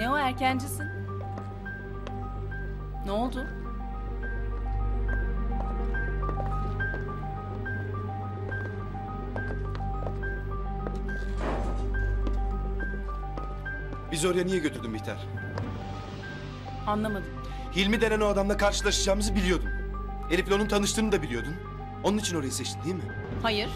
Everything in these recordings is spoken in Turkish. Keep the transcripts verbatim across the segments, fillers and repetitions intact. Ne o, erkencisin? Ne oldu? Bizi oraya niye götürdün Bihter? Anlamadım. Hilmi denen o adamla karşılaşacağımızı biliyordun. Elif'le onun tanıştığını da biliyordun. Onun için orayı seçtin değil mi? Hayır.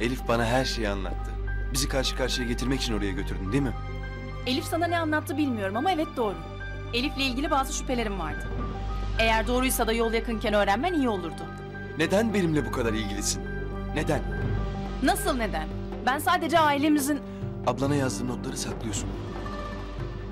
Elif bana her şeyi anlattı. Bizi karşı karşıya getirmek için oraya götürdün değil mi? Elif sana ne anlattı bilmiyorum ama evet doğru. Elif'le ilgili bazı şüphelerim vardı. Eğer doğruysa da yol yakınken öğrenmen iyi olurdu. Neden benimle bu kadar ilgilisin? Neden? Nasıl neden? Ben sadece ailemizin... Ablana yazdığım notları saklıyorsun.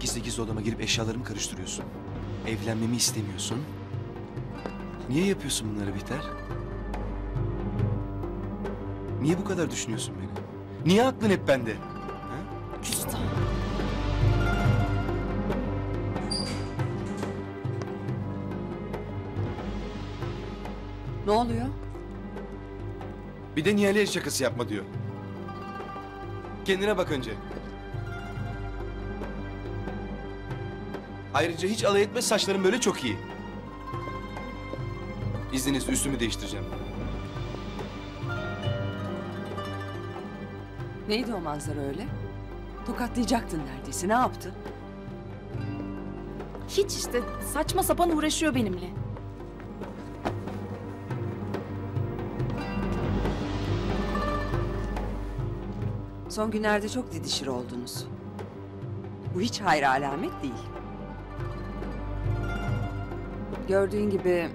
Gizli gizli odama girip eşyalarımı karıştırıyorsun. Evlenmemi istemiyorsun. Niye yapıyorsun bunları Bihter? Niye bu kadar düşünüyorsun beni? Niye aklın hep bende? Küstah. Ne oluyor? Bir de Nihal'e şakası yapma diyor. Kendine bak önce. Ayrıca hiç alay etme, saçlarım böyle çok iyi. İzninizle üstümü değiştireceğim. Neydi o manzara öyle? Tokatlayacaktın neredeyse, ne yaptı? Hiç işte, saçma sapan uğraşıyor benimle. Son günlerde çok didişir oldunuz. Bu hiç hayra alamet değil. Gördüğün gibi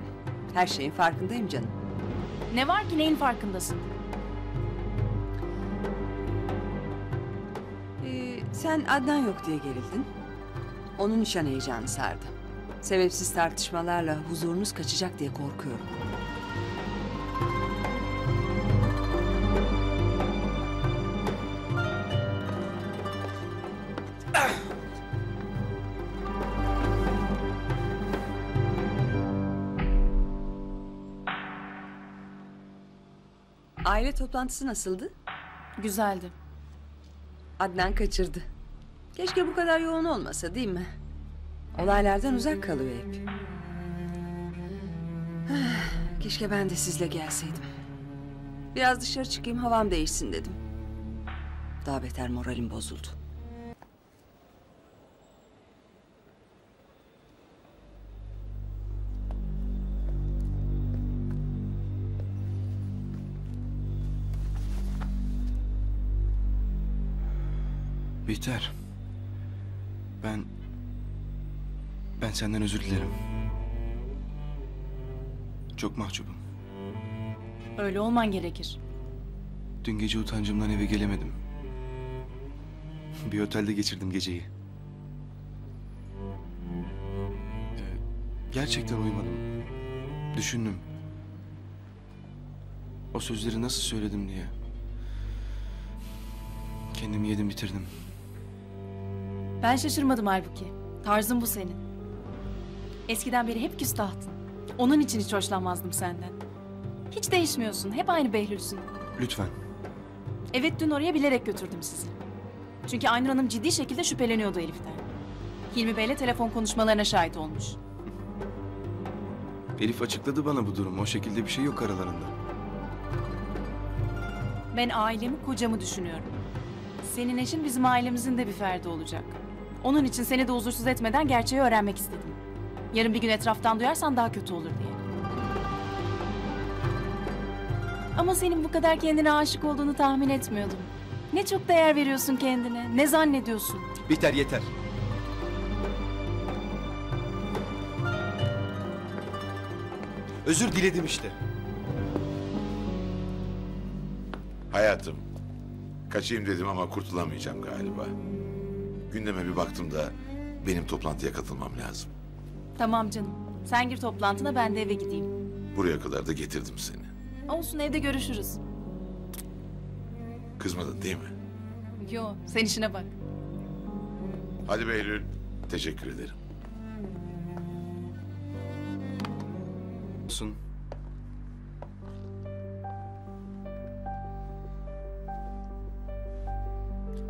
her şeyin farkındayım canım. Ne var ki neyin farkındasın? Ee, sen Adnan yok diye gerildin. Onun nişan heyecanı sardı. Sebepsiz tartışmalarla huzurunuz kaçacak diye korkuyorum. Aile toplantısı nasıldı? Güzeldi. Adnan kaçırdı. Keşke bu kadar yoğun olmasa değil mi? Olaylardan uzak kalıyor hep. Keşke ben de sizle gelseydim. Biraz dışarı çıkayım, havam değişsin dedim. Daha beter moralim bozuldu. Bihter, ben, ben senden özür dilerim. Çok mahcubum. Öyle olman gerekir. Dün gece utancımdan eve gelemedim. Bir otelde geçirdim geceyi. Ee, gerçekten uyumadım. Düşündüm. O sözleri nasıl söyledim diye. Kendimi yedim bitirdim. Ben şaşırmadım halbuki. Tarzın bu senin. Eskiden beri hep küstahtın. Onun için hiç hoşlanmazdım senden. Hiç değişmiyorsun. Hep aynı Behlül'sün. Lütfen. Evet, dün oraya bilerek götürdüm sizi. Çünkü Aynur Hanım ciddi şekilde şüpheleniyordu Elif'ten. Hilmi Bey'le telefon konuşmalarına şahit olmuş. Elif açıkladı bana bu durumu. O şekilde bir şey yok aralarında. Ben ailemi, kocamı düşünüyorum. Senin eşin bizim ailemizin de bir ferdi olacak. Onun için seni de huzursuz etmeden gerçeği öğrenmek istedim. Yarın bir gün etraftan duyarsan daha kötü olur diye. Ama senin bu kadar kendine aşık olduğunu tahmin etmiyordum. Ne çok değer veriyorsun kendine, ne zannediyorsun? Bihter yeter. Özür diledim işte. Hayatım. Kaçayım dedim ama kurtulamayacağım galiba. Gündeme bir baktım da benim toplantıya katılmam lazım. Tamam canım. Sen gir toplantına, ben de eve gideyim. Buraya kadar da getirdim seni. Olsun, evde görüşürüz. Kızmadın değil mi? Yo, sen işine bak. Hadi Behlül, teşekkür ederim. Olsun.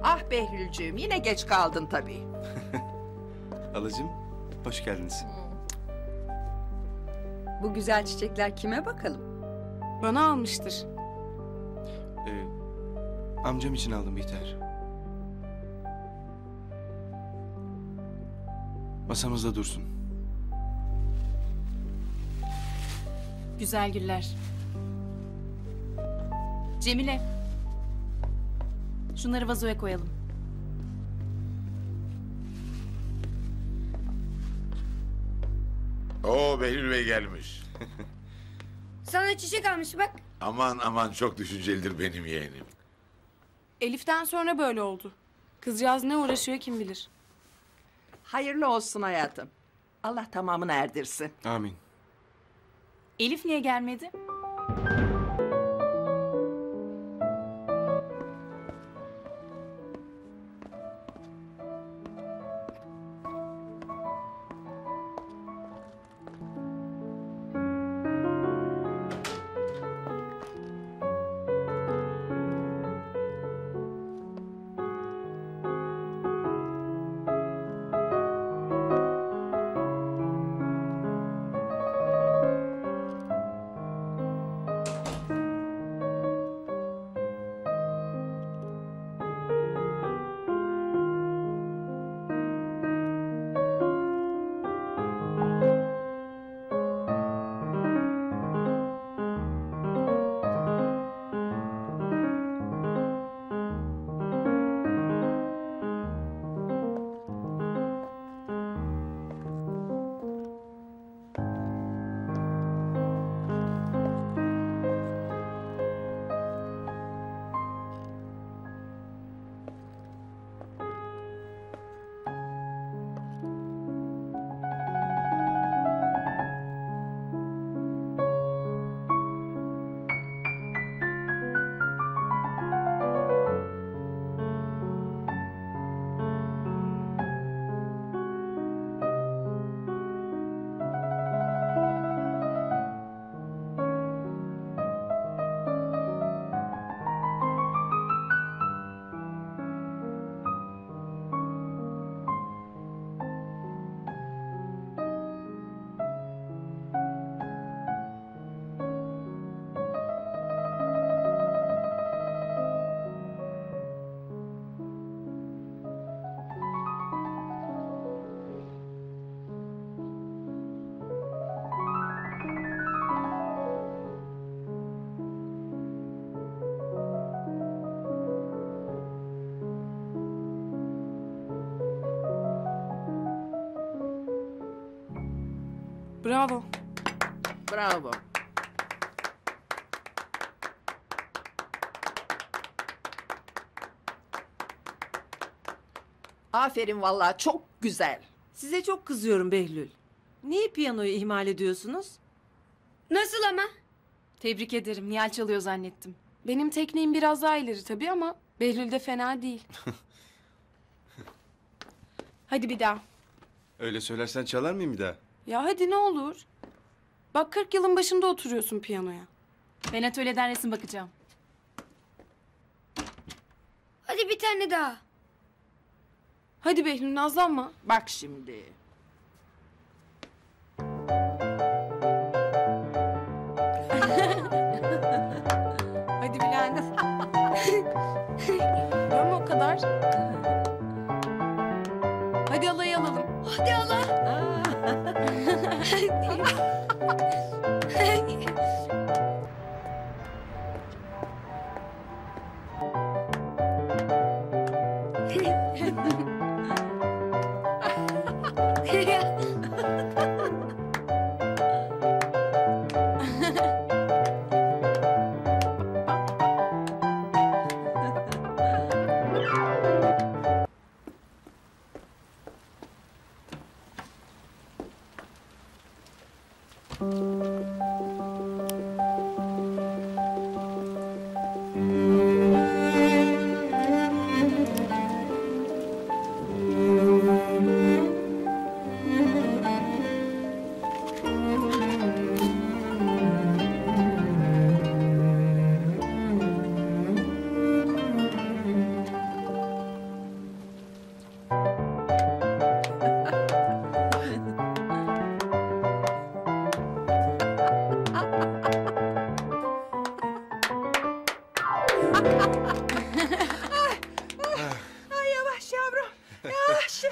Ah Behlülcüğüm, yine geç kaldın tabii. Halacığım, hoş geldiniz. Bu güzel çiçekler kime bakalım? Bana almıştır. Ee, amcam için aldım Bihter. Masamızda dursun. Güzel güller. Cemile, şunları vazoya koyalım. Oo, Behlül Bey gelmiş. Sana çiçek almış bak. Aman aman, çok düşüncelidir benim yeğenim. Elif'ten sonra böyle oldu. Kızcağız ne uğraşıyor kim bilir. Hayırlı olsun hayatım. Allah tamamını erdirsin. Amin. Elif niye gelmedi? Bravo. Bravo. Aferin vallahi, çok güzel. Size çok kızıyorum Behlül. Niye piyanoyu ihmal ediyorsunuz? Nasıl ama? Tebrik ederim. Nihal çalıyor zannettim. Benim tekniğim biraz daha ileri tabii ama Behlül de fena değil. Hadi bir daha. Öyle söylersen çalar mıyım bir daha? Ya hadi ne olur. Bak kırk yılın başında oturuyorsun piyanoya. Ben atölyeden resim bakacağım. Hadi bir tane daha. Hadi Behlül, nazlanma. Bak şimdi. Hadi Bülent. Görme o kadar. Hadi alayı alalım. Hadi ala. Ay yavaş yavrum, yavaş.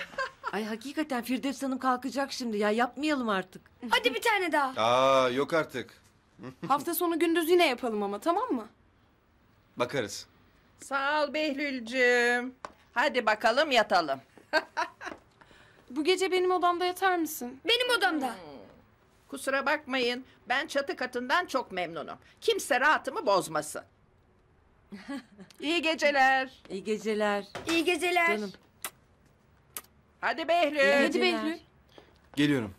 Ay hakikaten Firdevs Hanım kalkacak şimdi ya, yapmayalım artık. Hadi bir tane daha. Aa yok artık. Hafta sonu gündüz yine yapalım ama, tamam mı? Bakarız. Sağ ol Behlül'cüğüm. Hadi bakalım yatalım. Bu gece benim odamda yatar mısın? Benim odamda. Hmm. Kusura bakmayın, ben çatı katından çok memnunum. Kimse rahatımı bozmasın. İyi geceler. İyi geceler. İyi geceler. Canım. Hadi Behlül. İyi Hadi Behlül. Geliyorum.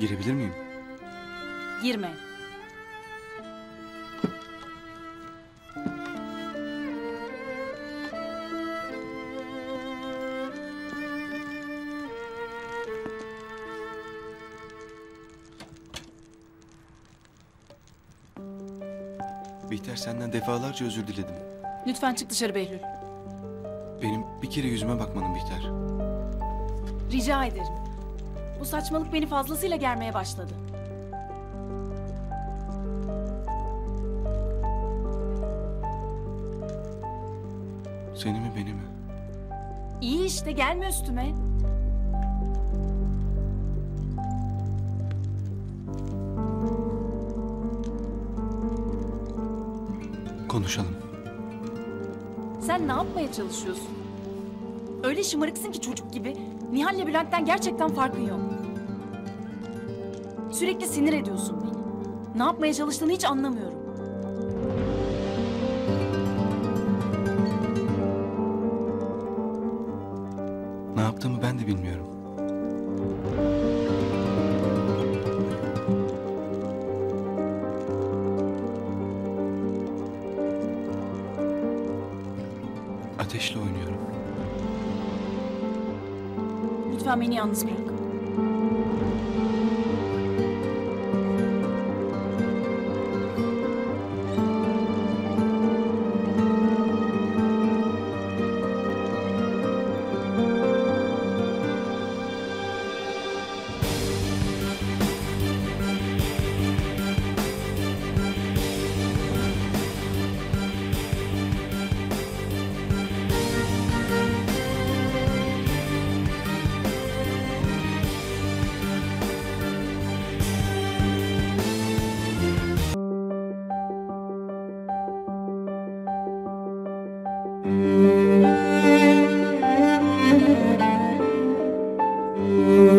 Girebilir miyim? Girme. Bihter, senden defalarca özür diledim. Lütfen çık dışarı Behlül. Benim bir kere yüzüme bakmanın Bihter. Rica ederim. Bu saçmalık beni fazlasıyla germeye başladı. Seni mi beni mi? İyi işte, gelme üstüme. Konuşalım. Sen ne yapmaya çalışıyorsun? Öyle şımarıksın ki çocuk gibi. Nihal'le Bülent'ten gerçekten farkın yok. Sürekli sinir ediyorsun beni. Ne yapmaya çalıştığını hiç anlamıyorum. Ne yaptığımı ben de bilmiyorum. Ateşle oynuyorum. Lütfen beni yalnız bırak.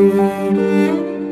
Thank you.